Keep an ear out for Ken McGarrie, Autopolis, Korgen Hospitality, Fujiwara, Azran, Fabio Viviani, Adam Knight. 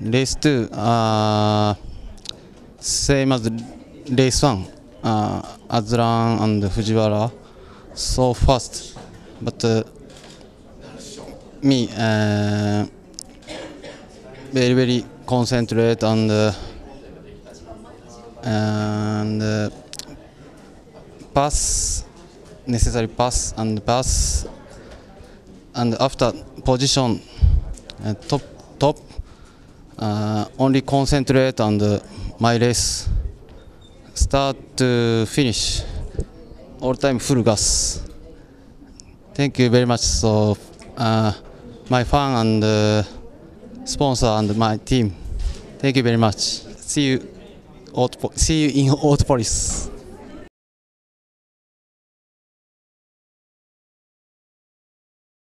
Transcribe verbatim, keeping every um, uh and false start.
レースツー、uh, same as race one, uh, Azran and Fujiwara, so fast, but uh, me uh, very very concentrate and uh, and uh, pass necessary pass and pass and after position uh, top top. Uh, only concentrate on uh, my race. Start to finish. All time full gas. Thank you very much. So, uh, my fan and uh, sponsor and my team. Thank you very much. See you, Autopo- see you in Autopolis.